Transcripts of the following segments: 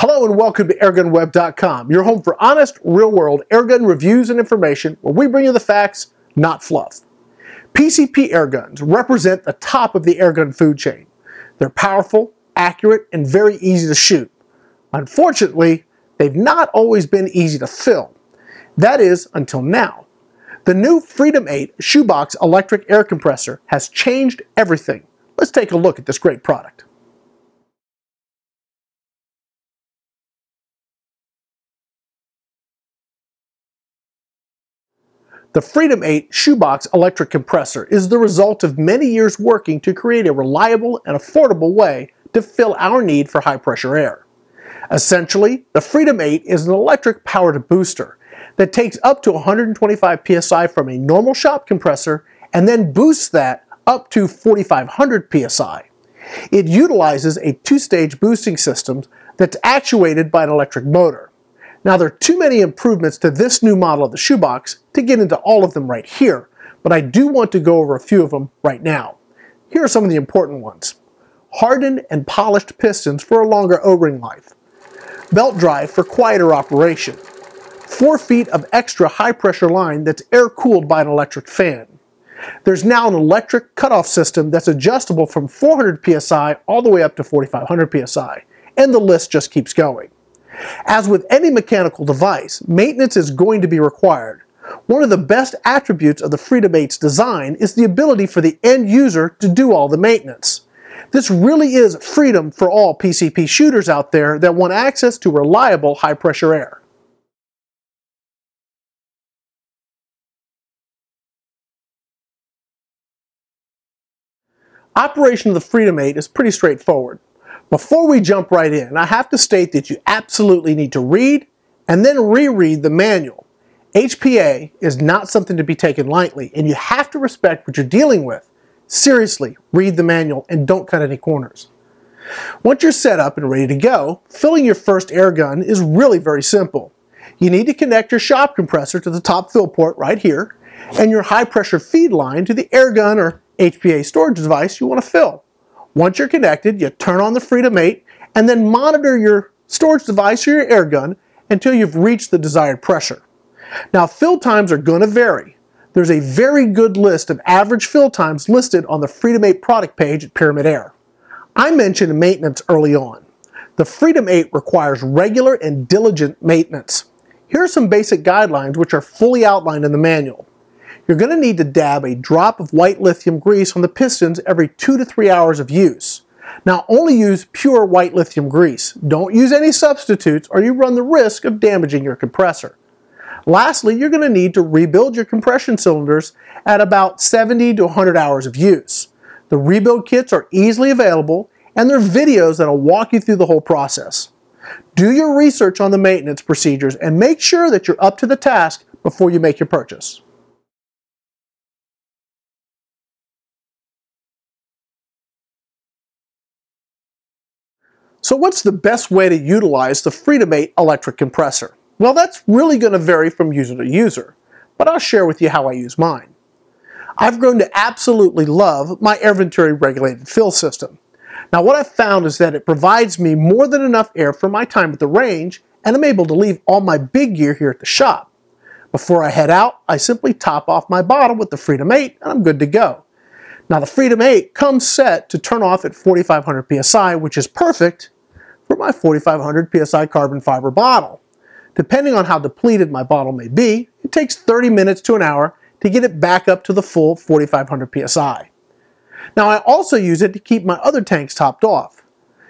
Hello and welcome to AirgunWeb.com, your home for honest, real-world airgun reviews and information where we bring you the facts, not fluff. PCP airguns represent the top of the airgun food chain. They're powerful, accurate, and very easy to shoot. Unfortunately, they've not always been easy to fill. That is, until now. The new Freedom 8 Shoebox Electric Air Compressor has changed everything. Let's take a look at this great product. The Freedom 8 Shoebox Electric Compressor is the result of many years working to create a reliable and affordable way to fill our need for high-pressure air. Essentially, the Freedom 8 is an electric-powered booster that takes up to 125 psi from a normal shop compressor and then boosts that up to 4,500 psi. It utilizes a two-stage boosting system that's actuated by an electric motor. Now, there are too many improvements to this new model of the shoebox to get into all of them right here, but I do want to go over a few of them right now. Here are some of the important ones. Hardened and polished pistons for a longer O-ring life. Belt drive for quieter operation. 4 feet of extra high-pressure line that's air-cooled by an electric fan. There's now an electric cutoff system that's adjustable from 400 psi all the way up to 4,500 psi, and the list just keeps going. As with any mechanical device, maintenance is going to be required. One of the best attributes of the Freedom 8's design is the ability for the end user to do all the maintenance. This really is freedom for all PCP shooters out there that want access to reliable high-pressure air. Operation of the Freedom 8 is pretty straightforward. Before we jump right in, I have to state that you absolutely need to read and then reread the manual. HPA is not something to be taken lightly, and you have to respect what you're dealing with. Seriously, read the manual and don't cut any corners. Once you're set up and ready to go, filling your first airgun is really very simple. You need to connect your shop compressor to the top fill port right here, and your high-pressure feed line to the airgun or HPA storage device you want to fill. Once you're connected, you turn on the Freedom 8 and then monitor your storage device or your airgun until you've reached the desired pressure. Now, fill times are going to vary. There's a very good list of average fill times listed on the Freedom 8 product page at Pyramid Air. I mentioned maintenance early on. The Freedom 8 requires regular and diligent maintenance. Here are some basic guidelines which are fully outlined in the manual. You're going to need to dab a drop of white lithium grease on the pistons every 2 to 3 hours of use. Now, only use pure white lithium grease. Don't use any substitutes or you run the risk of damaging your compressor. Lastly, you're going to need to rebuild your compression cylinders at about 70 to 100 hours of use. The rebuild kits are easily available and there are videos that will walk you through the whole process. Do your research on the maintenance procedures and make sure that you're up to the task before you make your purchase. So what's the best way to utilize the Freedom 8 electric compressor? Well, that's really going to vary from user to user, but I'll share with you how I use mine. I've grown to absolutely love my Air Venturi Regulated Fill System. Now, what I've found is that it provides me more than enough air for my time at the range, and I'm able to leave all my big gear here at the shop. Before I head out, I simply top off my bottle with the Freedom 8, and I'm good to go. Now, the Freedom 8 comes set to turn off at 4,500 psi, which is perfect for my 4,500 psi carbon fiber bottle. Depending on how depleted my bottle may be, it takes 30 minutes to an hour to get it back up to the full 4,500 psi. Now, I also use it to keep my other tanks topped off.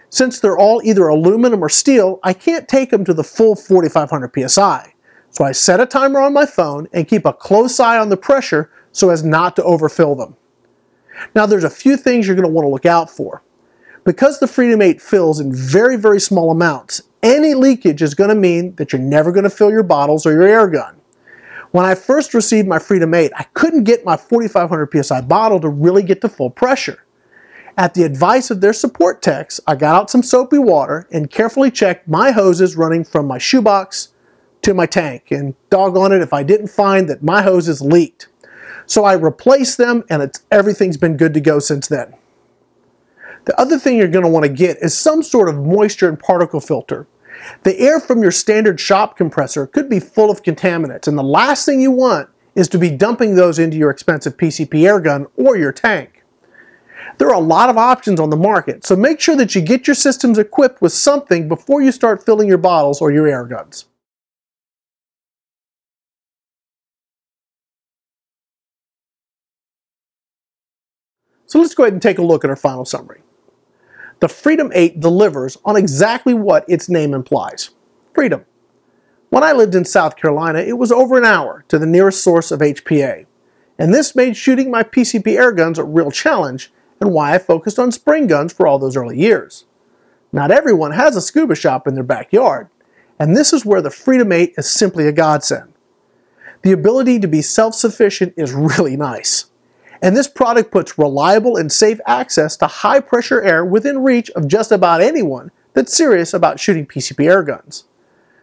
Since they're all either aluminum or steel, I can't take them to the full 4,500 psi. So I set a timer on my phone and keep a close eye on the pressure so as not to overfill them. Now, there's a few things you're going to want to look out for. Because the Freedom 8 fills in very, very small amounts, any leakage is going to mean that you're never going to fill your bottles or your airgun. When I first received my Freedom 8, I couldn't get my 4,500 psi bottle to really get to full pressure. At the advice of their support techs, I got out some soapy water and carefully checked my hoses running from my shoebox to my tank, and doggone it if I didn't find that my hoses leaked. So I replaced them, and everything's been good to go since then. The other thing you're going to want to get is some sort of moisture and particle filter. The air from your standard shop compressor could be full of contaminants, and the last thing you want is to be dumping those into your expensive PCP air gun or your tank. There are a lot of options on the market, so make sure that you get your systems equipped with something before you start filling your bottles or your air guns. So let's go ahead and take a look at our final summary. The Freedom 8 delivers on exactly what its name implies: freedom. When I lived in South Carolina, it was over an hour to the nearest source of HPA, and this made shooting my PCP air guns a real challenge, and why I focused on spring guns for all those early years. Not everyone has a scuba shop in their backyard, and this is where the Freedom 8 is simply a godsend. The ability to be self-sufficient is really nice. And this product puts reliable and safe access to high pressure air within reach of just about anyone that's serious about shooting PCP air guns.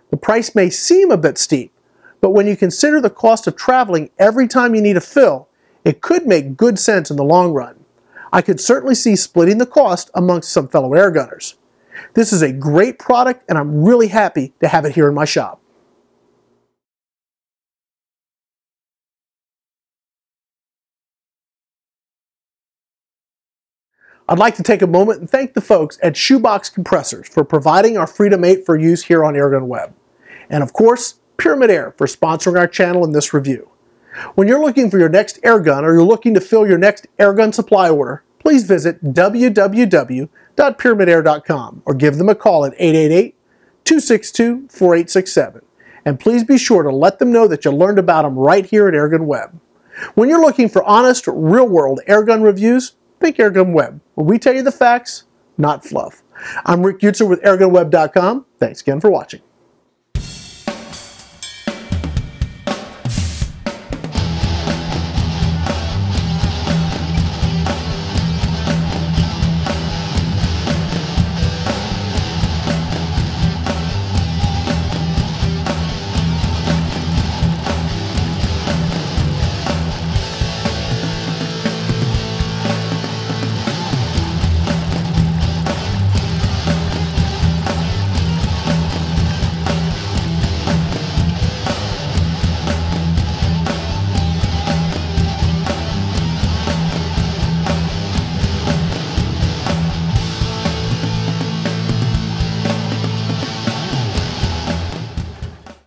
The price may seem a bit steep, but when you consider the cost of traveling every time you need a fill, it could make good sense in the long run. I could certainly see splitting the cost amongst some fellow air gunners. This is a great product, and I'm really happy to have it here in my shop. I'd like to take a moment and thank the folks at Shoebox Compressors for providing our Freedom 8 for use here on AirgunWeb. And of course, Pyramid Air for sponsoring our channel in this review. When you're looking for your next airgun or you're looking to fill your next airgun supply order, please visit www.pyramidair.com or give them a call at 888-262-4867. And please be sure to let them know that you learned about them right here at AirgunWeb. When you're looking for honest, real-world airgun reviews, think AirgunWeb, where we tell you the facts, not fluff. I'm Rick Utzer with AirgunWeb.com. Thanks again for watching.